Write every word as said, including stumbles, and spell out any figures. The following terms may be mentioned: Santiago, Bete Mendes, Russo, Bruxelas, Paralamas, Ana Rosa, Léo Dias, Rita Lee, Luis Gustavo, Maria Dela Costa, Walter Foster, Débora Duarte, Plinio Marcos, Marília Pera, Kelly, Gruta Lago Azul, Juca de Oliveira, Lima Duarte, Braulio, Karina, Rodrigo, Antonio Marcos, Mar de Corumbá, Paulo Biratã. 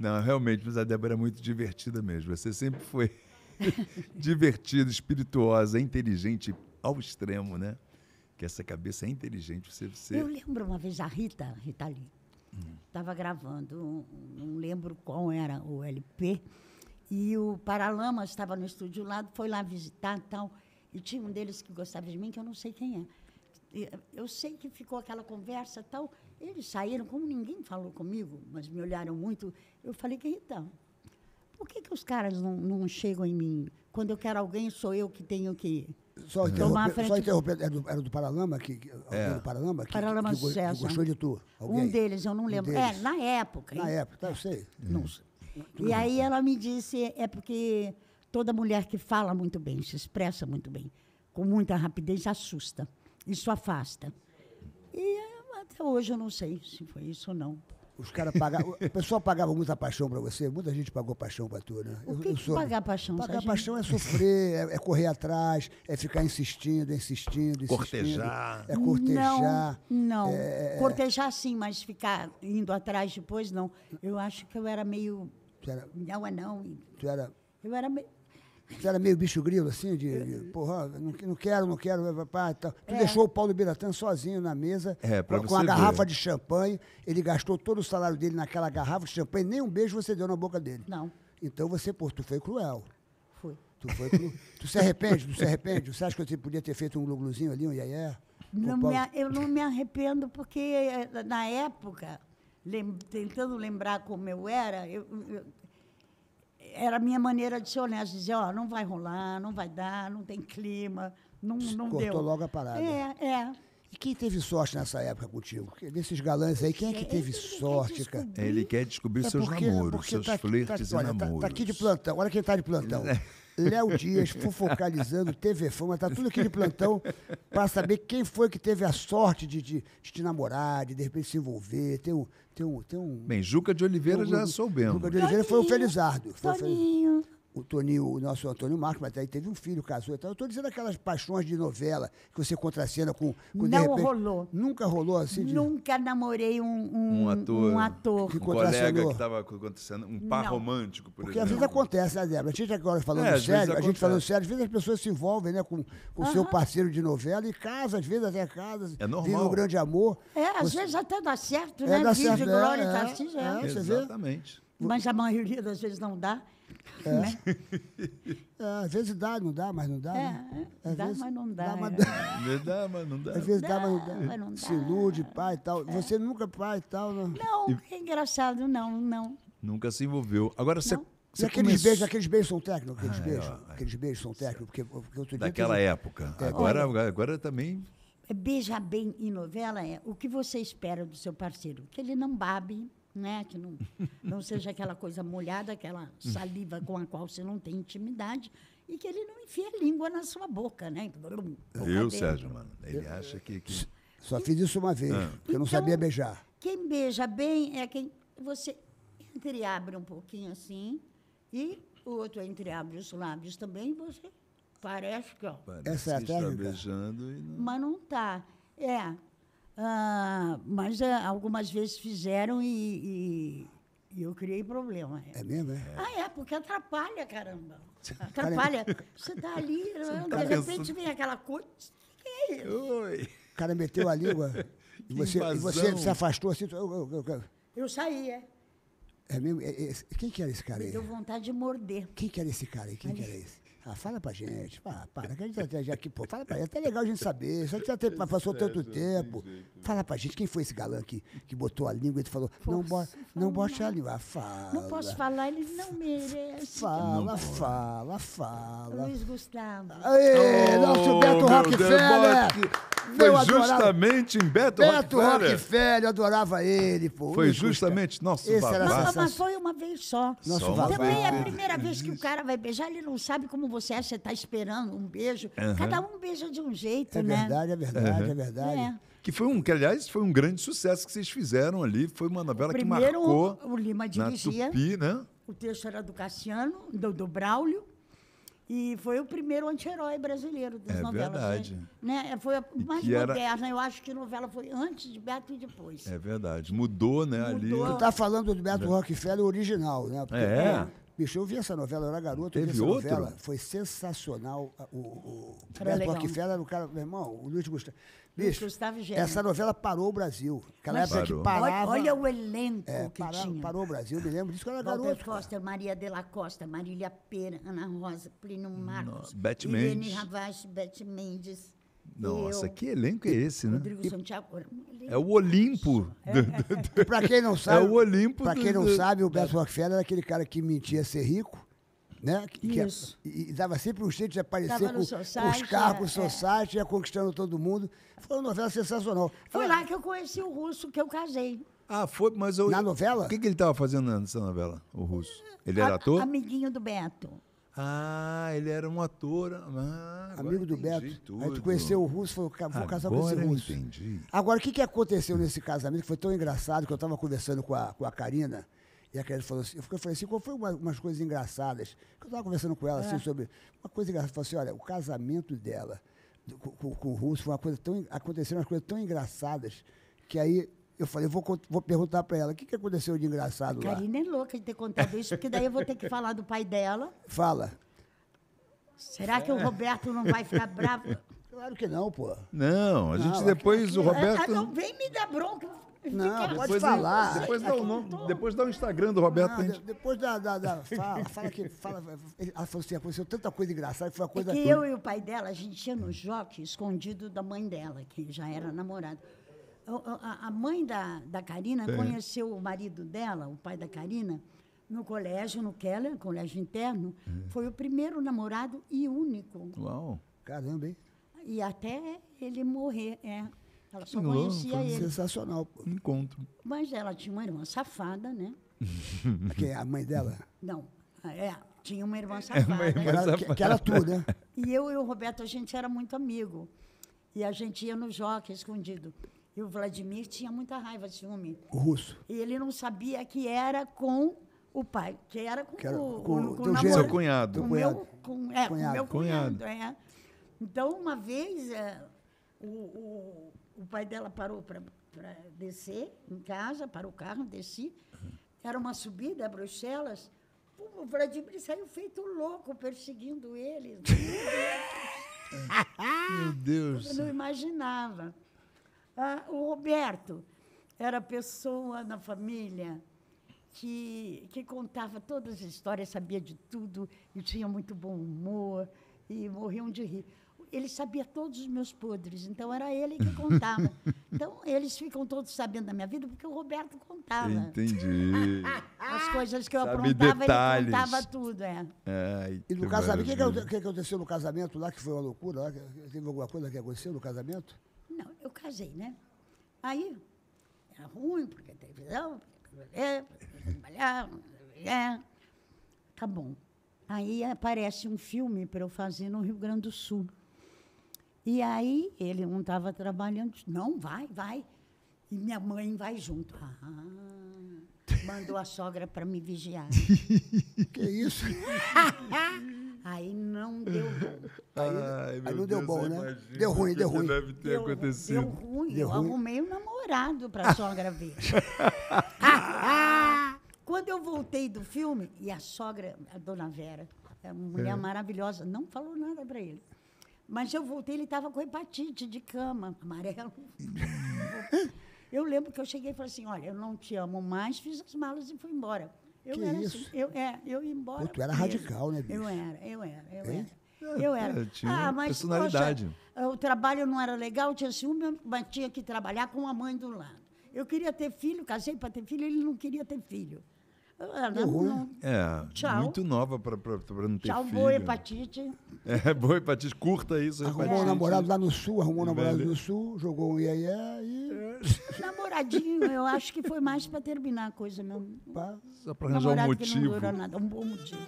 Não, realmente, mas a Débora é muito divertida mesmo. Você sempre foi divertida, espirituosa, inteligente ao extremo, né? Que essa cabeça é inteligente. Você, você... Eu lembro uma vez a Rita, Rita Lee, estava hum. gravando, não lembro qual era o L P, e o Paralamas estava no estúdio lá, foi lá visitar e tal, e tinha um deles que gostava de mim, que eu não sei quem é. Eu sei que ficou aquela conversa e tal, eles saíram, como ninguém falou comigo, mas me olharam muito, eu falei, que então, por que, que os caras não, não chegam em mim? Quando eu quero alguém, sou eu que tenho que... Só interromper, só interromper, era do, era do Paralama, que, que, é. do Paralama, que, Paralama que, que gostou de tu? Alguém? Um deles, eu não lembro. Um é, na época. Na hein? época, tá, eu sei. É. Não sei. E não aí sei. Ela me disse, é porque toda mulher que fala muito bem, se expressa muito bem, com muita rapidez, assusta. Isso afasta. E até hoje eu não sei se foi isso ou não. Os caras pagavam, o pessoal pagava muita paixão para você, muita gente pagou paixão para tu, né? O que, eu, eu que sou... pagar paixão? Pagar paixão é sofrer, é, é correr atrás, é ficar insistindo, insistindo, insistindo. Cortejar. É cortejar. Não, não. É... cortejar sim, mas ficar indo atrás depois, não. Eu acho que eu era meio... Tu era... Não é não. Tu era... Eu era meio... Você era meio bicho grilo, assim, de, de porra, não, não quero, não quero, papai, tal. Tu é. deixou o Paulo Biratã sozinho na mesa, é, pra com a garrafa de champanhe, ele gastou todo o salário dele naquela garrafa de champanhe, nem um beijo você deu na boca dele. Não. Então você, pô, tu foi cruel. Fui. Tu foi cruel. Tu se arrepende, tu se arrepende? Você acha que você podia ter feito um glugluzinho ali, um iaié? Não me a, eu não me arrependo, porque na época, lem, tentando lembrar como eu era, eu... eu era a minha maneira de ser honesta, dizer, ó, oh, não vai rolar, não vai dar, não tem clima, não, não deu. Cortou logo a parada. É, é. E quem teve sorte nessa época contigo? Desses galãs aí, quem é que teve ele sorte, quer cara? Ele quer descobrir é seus porque, namoros, porque seus tá, flirts tá, olha, e namoros. Tá, tá aqui de plantão, olha quem tá de plantão. Léo Dias, fofocalizando, T V Fama, tá tudo aqui de plantão para saber quem foi que teve a sorte de, de, de te namorar, de de repente se envolver, tem um... Tem um, tem um Bem, Juca de Oliveira um, já soubemos. Juca de Oliveira Toninho, foi o Felizardo. Foi Toninho. O Toninho, o nosso Antônio Marcos, mas aí teve um filho, casou e tal. Eu estou dizendo aquelas paixões de novela que você contracena com... com Não de repente, rolou. Nunca rolou assim? De... Nunca namorei um, um, um ator. Um, ator. Que um colega que estava acontecendo, um par Não. romântico, por Porque exemplo. Porque às vezes acontece, né, Débora? A gente agora falando é, sério, a gente falando sério, às vezes as pessoas se envolvem, né, com o uh-huh. seu parceiro de novela e casa, às vezes até casa. É normal. Vive um grande amor. É, às você... vezes até dá certo, é, né? Dá certo, Vídeo, é, glória, é, tá assim, é, é, exatamente. Mas a maioria das vezes não dá. É. Né? É, às vezes dá, não dá, mas não dá. É, às dá, vezes, mas não dá. Dá, mas dá. dá, mas não dá. Às vezes dá, dá mas não dá. Mas não dá. Se ilude, pai e tal. É. Você nunca pai e tal, não? Não, é engraçado, não, não. Nunca se envolveu. Agora você... E aqueles, começou... beijos, aqueles beijos são técnicos, aqueles ah, beijos. É, ó, aqueles beijos são técnicos, porque, porque outro dia... Daquela teve... época. É. Agora, agora, agora também... Beijar bem em novela é o que você espera do seu parceiro, que ele não babe, né? Que não, não seja aquela coisa molhada, aquela saliva com a qual você não tem intimidade, e que ele não enfie a língua na sua boca, né? Viu, Sérgio, mano? Ele eu, acha que, que... Só fiz isso uma vez, ah. porque então, eu não sabia beijar. Quem beija bem é quem você entreabre um pouquinho assim, e o outro entreabre os lábios também, e você parece que... Ó, parece essa é a técnica. Está beijando e não... Mas não está. É... Ah, mas ah, algumas vezes fizeram e, e, e eu criei problema. É mesmo? É? Ah, é, porque atrapalha, caramba. Atrapalha. Você está ali, você tá de repente pensando... vem aquela coisa. O que é isso? Oi. O cara meteu a língua e você, e você se afastou assim. Eu, eu, eu, eu. eu saí, é. É mesmo? É, é, quem que era esse cara aí? Me deu vontade de morder. Quem que era esse cara aí? Quem que era esse? Ah, fala pra gente, ah, para, que a gente já aqui, pô, fala pra gente, é até legal a gente saber, só que já tem, passou tanto tempo. Fala pra gente, quem foi esse galã que, que botou a língua e tu falou, não, bo não bote a língua, fala. Não posso falar, ele não merece. Fala, fala, fala. Luis Gustavo. Aê, oh, nosso Beto Rockefeller. Foi justamente em Beto Rockefeller. Beto Rockefeller, eu adorava ele, pô. Foi justamente nosso babá. Mas foi uma vez só. Nosso babá. Também é a primeira vez que o cara vai beijar, ele não sabe como você acha, você está esperando um beijo. Uhum. Cada um beija de um jeito, é né? É verdade, é verdade, uhum. é verdade. É. Que, foi um, que, aliás, foi um grande sucesso que vocês fizeram ali. Foi uma novela primeiro, que marcou... Primeiro, o Lima dirigia. Na Tupi, né? O texto era do Cassiano, do, do Braulio. E foi o primeiro anti-herói brasileiro das é novelas. É verdade. Né? Foi a mais que moderna. Era... Eu acho que a novela foi antes de Beto e depois. É verdade. Mudou, né? Mudou. Ali... Tu está falando do Beto Rockefeller original, né? Porque, é. Bicho, eu vi essa novela, eu era garoto, eu vi essa outro? novela. Foi sensacional. O, o Beto legal. Rockefeller era o cara... Meu irmão, o Luis Gustavo... Bicho, essa novela parou o Brasil. Aquela época que parava... Olha, olha o elenco é, que parava, tinha. Parou o Brasil, me lembro disso quando era garoto. Walter Foster, Maria Dela Costa, Marília Pera, Ana Rosa, Plinio Marcos, Bete Mendes. Irene Ravashi, Bete Mendes. Nossa, que elenco é esse, né? Rodrigo, Santiago. É o Olimpo. É. Para quem não sabe, é o Olimpo. Para quem não do... sabe, o Beto Rockefeller era aquele cara que mentia ser rico. Né? Que, Isso. Que, e, e dava sempre um jeito de aparecer com, society, com os carros, com o society, ia conquistando todo mundo. Foi uma novela sensacional. Foi Ela... lá que eu conheci o Russo, que eu casei. Ah, foi, mas... Eu... Na novela? O que, que ele estava fazendo nessa novela, o Russo? Ele era a, ator? Amiguinho do Beto. Ah, ele era um ator. Ah, amigo do Beto. Tudo. Aí tu conheceu o Russo e falou, vou casar agora com esse Russo. Entendi. Agora, o que, que aconteceu nesse casamento, que foi tão engraçado, que eu estava conversando com a, com a Karina... E a Kelly falou assim, eu falei assim, qual foi uma, umas coisas engraçadas? Eu estava conversando com ela, assim, é. sobre uma coisa engraçada. Eu falei assim, olha, o casamento dela do, com, com o Russo, foi uma coisa tão, aconteceram umas coisas tão engraçadas, que aí eu falei, eu vou, vou perguntar para ela, o que, que aconteceu de engraçado lá? A Karina é louca de ter contado isso, porque daí eu vou ter que falar do pai dela. Fala. Será é. que o Roberto não vai ficar bravo? Claro que não, pô. Não, a gente não, depois, o Roberto... É, não vem me dar bronca. Não, pode depois falar. Ele, depois, dá o nome, depois dá o Instagram do Roberto. Não, gente... Depois da, da, da... Fala, fala que... Fala, ela falou assim, aconteceu tanta coisa engraçada que foi uma coisa... É que eu e o pai dela, a gente ia no jockey escondido da mãe dela, que já era namorada. A, a, a mãe da, da Karina Sim. conheceu o marido dela, o pai da Karina, no colégio, no Kelly, colégio interno. Hum. Foi o primeiro namorado e único. Uau! Caramba, hein? E até ele morrer, é... Ela só conhecia Louca. ele. Sensacional, pô. Encontro. Mas ela tinha uma irmã safada, né? Quem? A mãe dela? Não. É, tinha uma irmã safada. É uma irmã safada. Que, que era tu, né? E eu e o Roberto, a gente era muito amigo. E a gente ia no jockey escondido. E o Vladimir tinha muita raiva de ciúme. O Russo. E ele não sabia que era com o pai, que era com, que era, o, com, com, com o namorado. Seu cunhado. Com o meu com, é, cunhado. Com meu cunhado. cunhado. É. Então, uma vez, é, o... o O pai dela parou para descer em casa, parou o carro, desci. Era uma subida a Bruxelas. O Vladimir saiu feito louco, perseguindo eles. Meu Deus! Eu não imaginava. Ah, o Roberto era a pessoa na família que, que contava todas as histórias, sabia de tudo, e tinha muito bom humor, e morriam de rir. Ele sabia todos os meus podres, então era ele que contava. Então, eles ficam todos sabendo da minha vida, porque o Roberto contava. Entendi. As coisas que eu Sabe aprontava, detalhes. ele contava tudo. É. Ai, e no casamento, o que aconteceu no casamento lá, que foi uma loucura? Lá, teve alguma coisa que aconteceu no casamento? Não, eu casei, né? Aí, era ruim, porque teve televisão, trabalhar, tá bom. Aí aparece um filme para eu fazer no Rio Grande do Sul. E aí ele não estava trabalhando. Não, vai, vai. E minha mãe vai junto. Ah, mandou a sogra para me vigiar. Que isso? Aí não deu bom. Ai, aí não Deus, deu bom, né? Imagina, deu ruim, deu ruim. Deve ter deu, acontecido. Deu ruim. Deu eu ruim. Arrumei um namorado para a sogra ver. Quando eu voltei do filme, e a sogra, a dona Vera, uma mulher é. maravilhosa, não falou nada para ele. Mas eu voltei, ele estava com hepatite de cama, amarelo. Eu lembro que eu cheguei e falei assim, olha, eu não te amo mais, fiz as malas e fui embora. Eu que era isso? Assim, eu, é, eu ia embora. Pô, tu era radical, né, bicho? Eu era, eu era, eu hein? era. Eu era. Eu tinha ah, mas, personalidade. Poxa, o trabalho não era legal, tinha ciúme, mas tinha que trabalhar com a mãe do lado. Eu queria ter filho, casei para ter filho, ele não queria ter filho. Não, não. É, Tchau. muito nova para não ter Tchau, filho. Tchau, boa hepatite. É, boa hepatite, curta isso. Arrumou hepatite. um namorado lá no Sul, arrumou um namorado Velho. no Sul, jogou um iaiá e... É. Namoradinho, eu acho que foi mais para terminar a coisa mesmo. Só para arranjar um motivo. Namorado que não durou nada, um bom motivo.